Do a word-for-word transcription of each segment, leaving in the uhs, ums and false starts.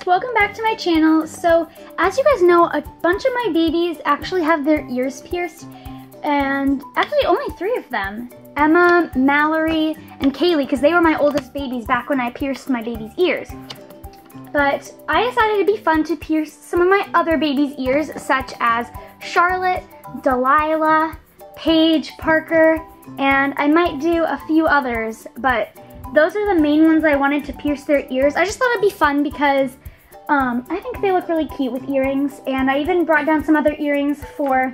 guys, welcome back to my channel. So as you guys know, a bunch of my babies actually have their ears pierced, and actually only three of them, Emma, Mallory, and Kaylee, because they were my oldest babies back when I pierced my baby's ears. But I decided it'd be fun to pierce some of my other babies' ears, such as Charlotte, Delilah, Paige, Parker, and I might do a few others, but those are the main ones I wanted to pierce their ears. I just thought it'd be fun because um, I think they look really cute with earrings, and I even brought down some other earrings for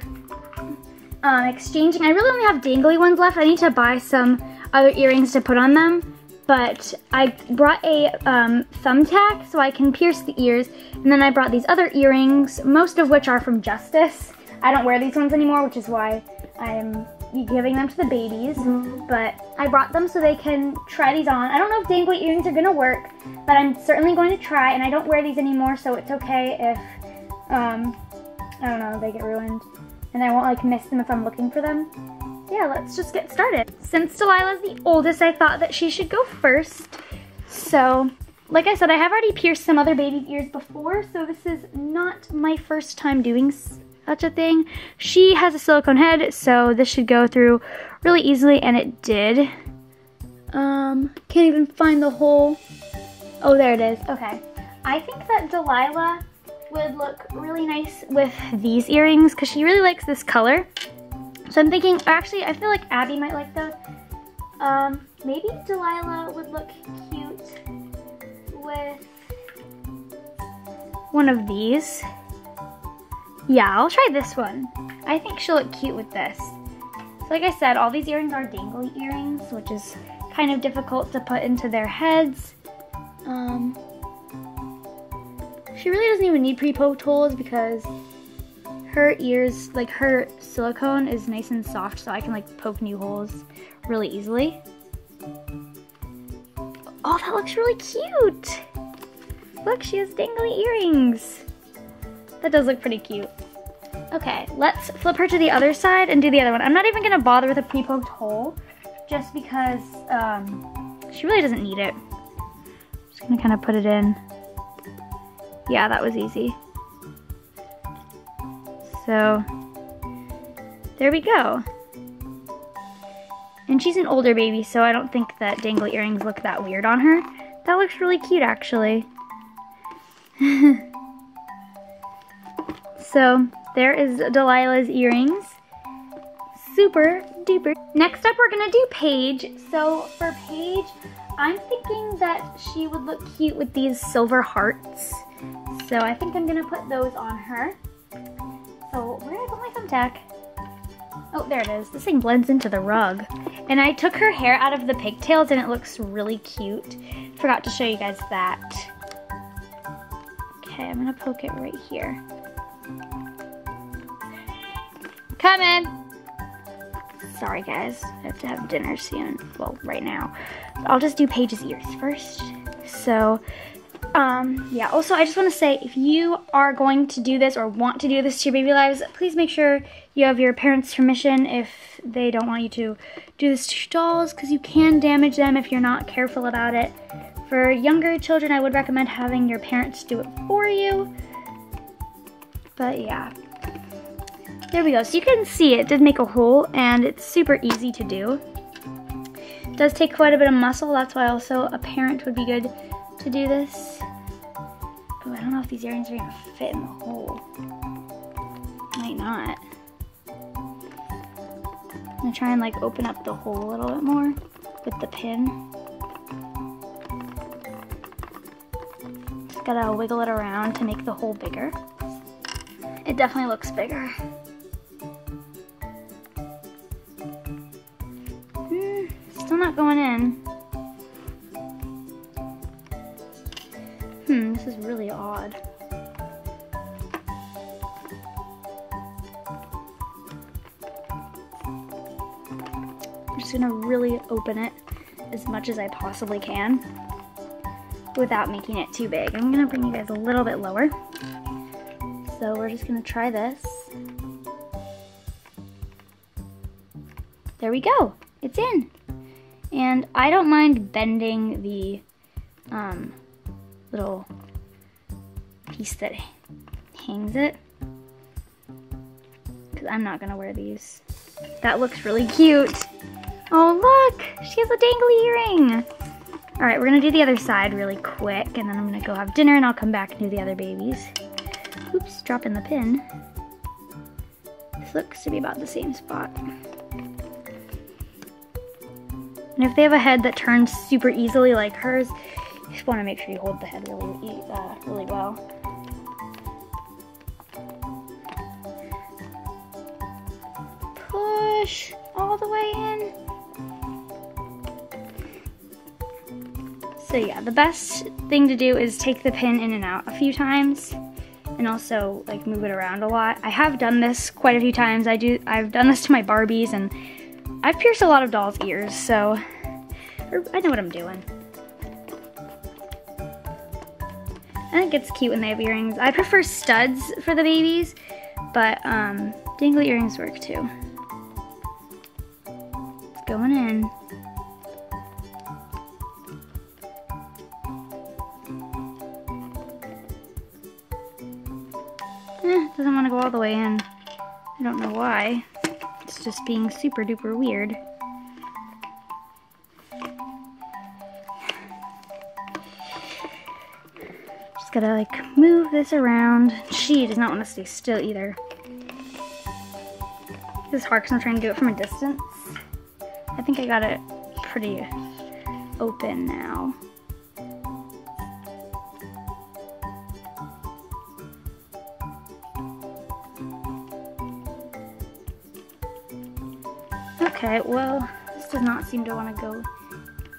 um, exchanging. I really only have dangly ones left. I need to buy some other earrings to put on them, but I brought a um, thumbtack so I can pierce the ears, and then I brought these other earrings, most of which are from Justice. I don't wear these ones anymore, which is why I'm giving them to the babies, mm-hmm. but I brought them so they can try these on. I don't know if dangly earrings are gonna work, but I'm certainly going to try, and I don't wear these anymore, so it's okay if, um, I don't know, they get ruined, and I won't like miss them if I'm looking for them. Yeah, let's just get started. Since Delilah's the oldest, I thought that she should go first. So, like I said, I have already pierced some other baby's ears before, so this is not my first time doing such a thing. She has a silicone head, so this should go through really easily, and it did. Um, can't even find the hole. Oh, there it is. Okay. I think that Delilah would look really nice with these earrings because she really likes this color. So I'm thinking, actually, I feel like Abby might like those. Um, maybe Delilah would look cute with one of these. Yeah, I'll try this one. I think she'll look cute with this. So like I said, all these earrings are dangly earrings, which is kind of difficult to put into their heads. Um, she really doesn't even need pre-poked holes because her ears, like her silicone is nice and soft, so I can like poke new holes really easily. Oh, that looks really cute. Look, she has dangly earrings. That does look pretty cute. Okay, let's flip her to the other side and do the other one. I'm not even gonna bother with a pre-poked hole just because um, she really doesn't need it. I'm just gonna kind of put it in. Yeah, that was easy. So, there we go. And she's an older baby, so I don't think that dangly earrings look that weird on her. That looks really cute, actually. So, there is Delilah's earrings. Super duper. Next up, we're gonna do Paige. So, for Paige, I'm thinking that she would look cute with these silver hearts. So, I think I'm gonna put those on her. So where did I put my thumbtack? Oh, there it is. This thing blends into the rug. And I took her hair out of the pigtails and it looks really cute. Forgot to show you guys that. Okay, I'm gonna poke it right here. Come in. Sorry guys, I have to have dinner soon. Well, right now. I'll just do Paige's ears first. So, Um, yeah, also I just want to say, if you are going to do this or want to do this to your baby lives, please make sure you have your parents' permission if they don't want you to do this to your dolls, because you can damage them if you're not careful about it. For younger children, I would recommend having your parents do it for you. But yeah, there we go. So you can see it did make a hole, and it's super easy to do. It does take quite a bit of muscle, that's why also a parent would be good to do this. Oh, I don't know if these earrings are gonna fit in the hole. Might not. I'm gonna try and like open up the hole a little bit more with the pin. Just gotta wiggle it around to make the hole bigger. It definitely looks bigger. Mm, still not going in. Hmm, this is really odd. I'm just gonna really open it as much as I possibly can without making it too big. I'm gonna bring you guys a little bit lower. So we're just gonna try this. There we go, it's in. And I don't mind bending the, um, little piece that hangs it, because I'm not gonna wear these. That looks really cute. Oh look, she has a dangly earring. All right, we're gonna do the other side really quick, and then I'm gonna go have dinner and I'll come back and do the other babies. Oops, dropping the pin. This looks to be about the same spot. And if they have a head that turns super easily like hers, you just want to make sure you hold the head really, uh, really well. Push all the way in. So yeah, the best thing to do is take the pin in and out a few times, and also like move it around a lot. I have done this quite a few times. I do. I've done this to my Barbies, and I've pierced a lot of dolls' ears, so I know what I'm doing. I think it's cute when they have earrings. I prefer studs for the babies, but um, dangly earrings work too. It's going in. Eh, doesn't want to go all the way in. I don't know why. It's just being super duper weird. Gotta like move this around. She does not want to stay still either. This is hard because I'm trying to do it from a distance. I think I got it pretty open now. Okay, well, this does not seem to want to go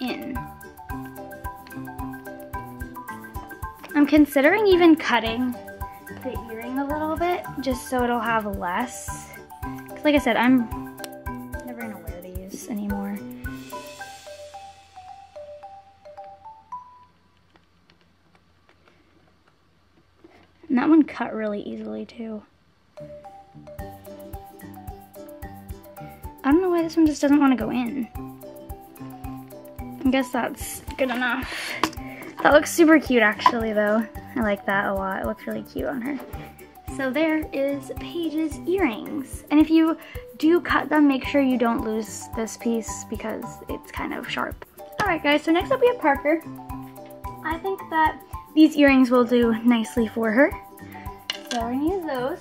in. I'm considering even cutting the earring a little bit, just so it'll have less. Cause like I said, I'm never gonna wear these anymore. And that one cut really easily too. I don't know why this one just doesn't want to go in. I guess that's good enough. That looks super cute actually though. I like that a lot. It looks really cute on her. So there is Paige's earrings. And if you do cut them, make sure you don't lose this piece because it's kind of sharp. Alright guys, so next up we have Parker. I think that these earrings will do nicely for her. So we're gonna use those.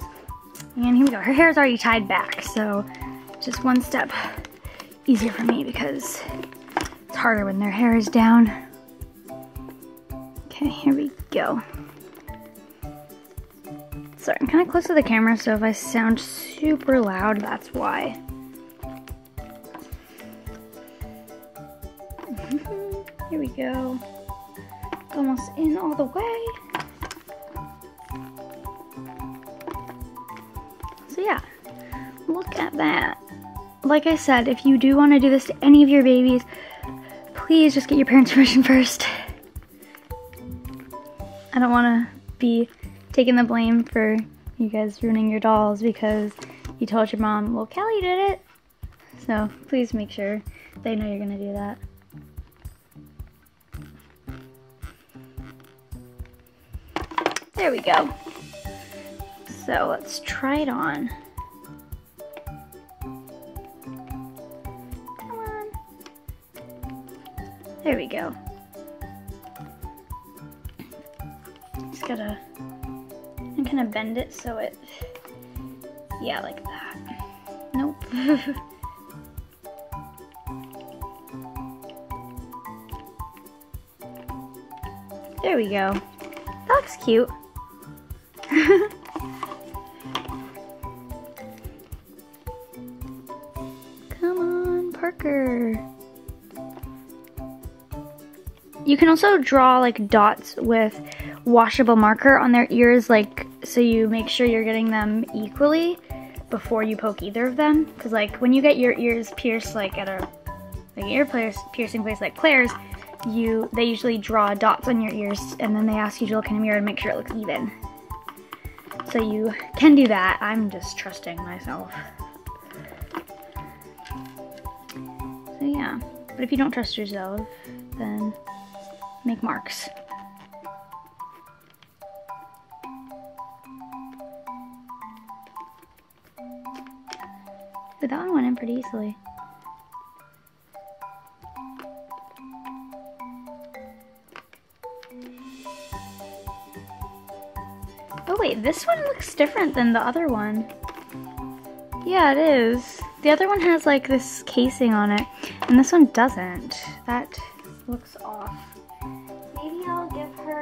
And here we go. Her hair's already tied back, so just one step easier for me because it's harder when their hair is down. Okay, here we go. Sorry, I'm kind of close to the camera, so if I sound super loud, that's why. Mm-hmm. Here we go. Almost in all the way. So yeah, look at that. Like I said, if you do want to do this to any of your babies, please just get your parents' permission first. I don't want to be taking the blame for you guys ruining your dolls because you told your mom, well, Kelly did it. So please make sure they know you're going to do that. There we go. So let's try it on. Come on. There we go. Gotta and kind of bend it so it, yeah, like that. Nope. There we go. That looks cute. Come on, Parker. You can also draw like dots with washable marker on their ears, like so you make sure you're getting them equally before you poke either of them, because like when you get your ears pierced like at a like ear piercing place like Claire's, you they usually draw dots on your ears and then they ask you to look in a mirror and make sure it looks even, so you can do that. I'm just trusting myself, so yeah. But if you don't trust yourself, then make marks. Actually, that one went in pretty easily. Oh wait, this one looks different than the other one. Yeah, it is. The other one has like this casing on it, and this one doesn't. That looks off. Maybe I'll give her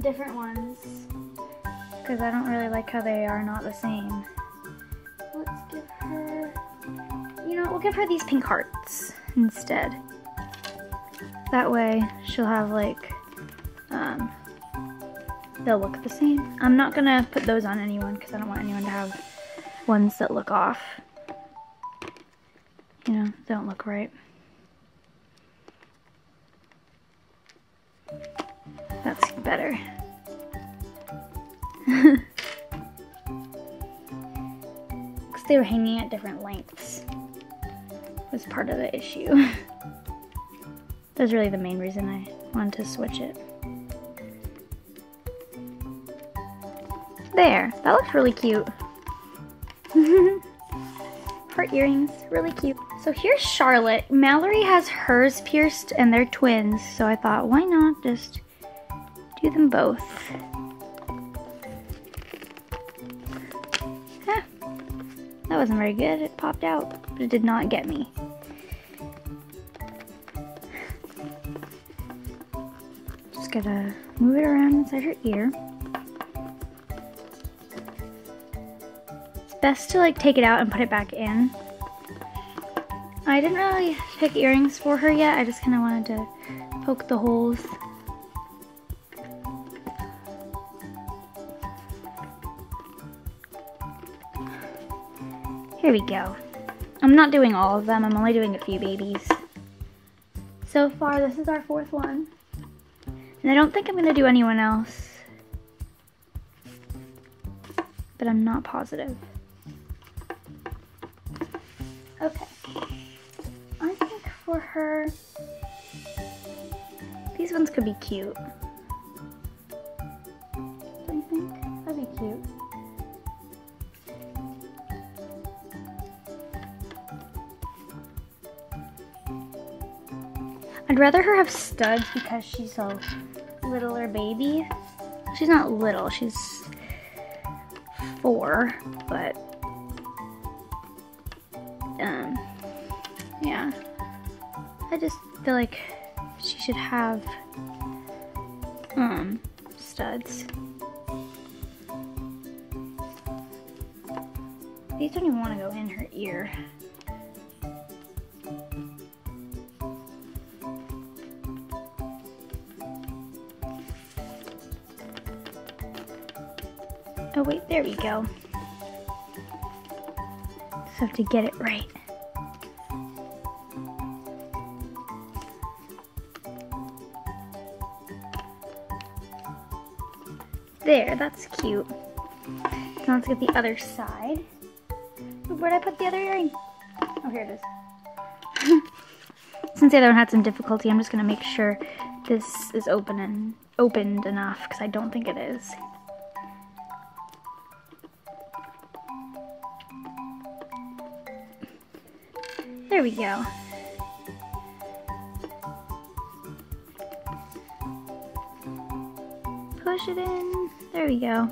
different ones, because I don't really like how they are not the same. Let's give her, you know, we'll give her these pink hearts instead. That way she'll have like, um, they'll look the same. I'm not gonna put those on anyone, because I don't want anyone to have ones that look off. You know, don't look right. That's better. Because they were hanging at different lengths was part of the issue. That's really the main reason I wanted to switch it. There, that looks really cute. Heart earrings, really cute. So here's Charlotte. Mallory has hers pierced and they're twins, so I thought, why not just do them both? Huh. That wasn't very good. It popped out, but it did not get me. Just gotta move it around inside her ear. Best to like take it out and put it back in. I didn't really pick earrings for her yet. I just kind of wanted to poke the holes. Here we go. I'm not doing all of them. I'm only doing a few babies. So far, this is our fourth one. And I don't think I'm going to do anyone else. But I'm not positive. Okay, I think for her, these ones could be cute. What do you think? That'd be cute. I'd rather her have studs because she's a littler baby. She's not little, she's four, but Um, yeah, I just feel like she should have, um, studs. These don't even want to go in her ear. Oh wait, there we go. Have to get it right. There, that's cute. Now let's get the other side. Where'd I put the other earring? Oh, here it is. Since the other one had some difficulty, I'm just gonna make sure this is open and opened enough, because I don't think it is. There we go. Push it in. There we go.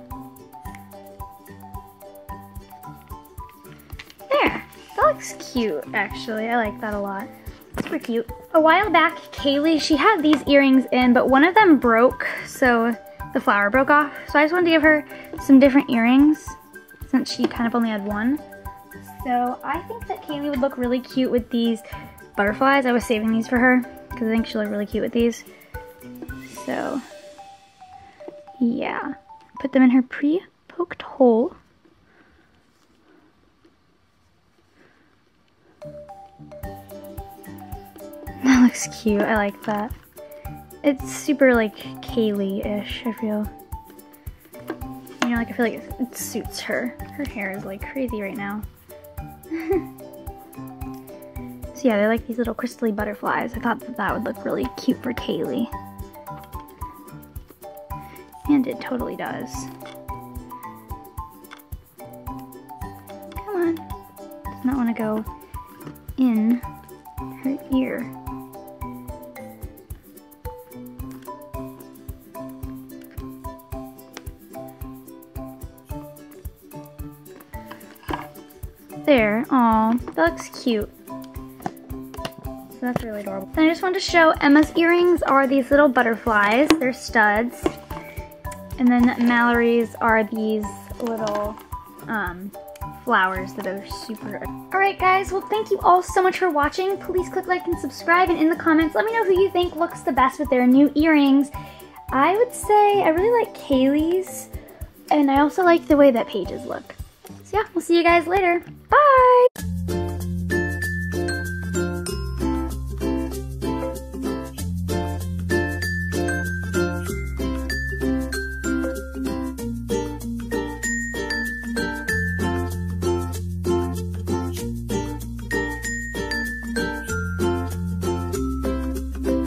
There. That looks cute, actually. I like that a lot. Super cute. A while back, Kaylee, she had these earrings in, but one of them broke, so the flower broke off. So I just wanted to give her some different earrings, since she kind of only had one. So I think that Kaylee would look really cute with these butterflies. I was saving these for her because I think she'll look really cute with these. So yeah, put them in her pre-poked hole. That looks cute, I like that. It's super like Kaylee-ish, I feel. You know, like I feel like it, it suits her. Her hair is like crazy right now. So yeah, they're like these little crystally butterflies. I thought that that would look really cute for Kaylee. And it totally does. Come on. not want to go in her ear. There, aw, that looks cute. So that's really adorable. And I just wanted to show Emma's earrings are these little butterflies. They're studs. And then Mallory's are these little um, flowers that are super. Alright guys, well thank you all so much for watching. Please click like and subscribe, and in the comments let me know who you think looks the best with their new earrings. I would say I really like Kaylee's, and I also like the way that Paige's look. So yeah, we'll see you guys later.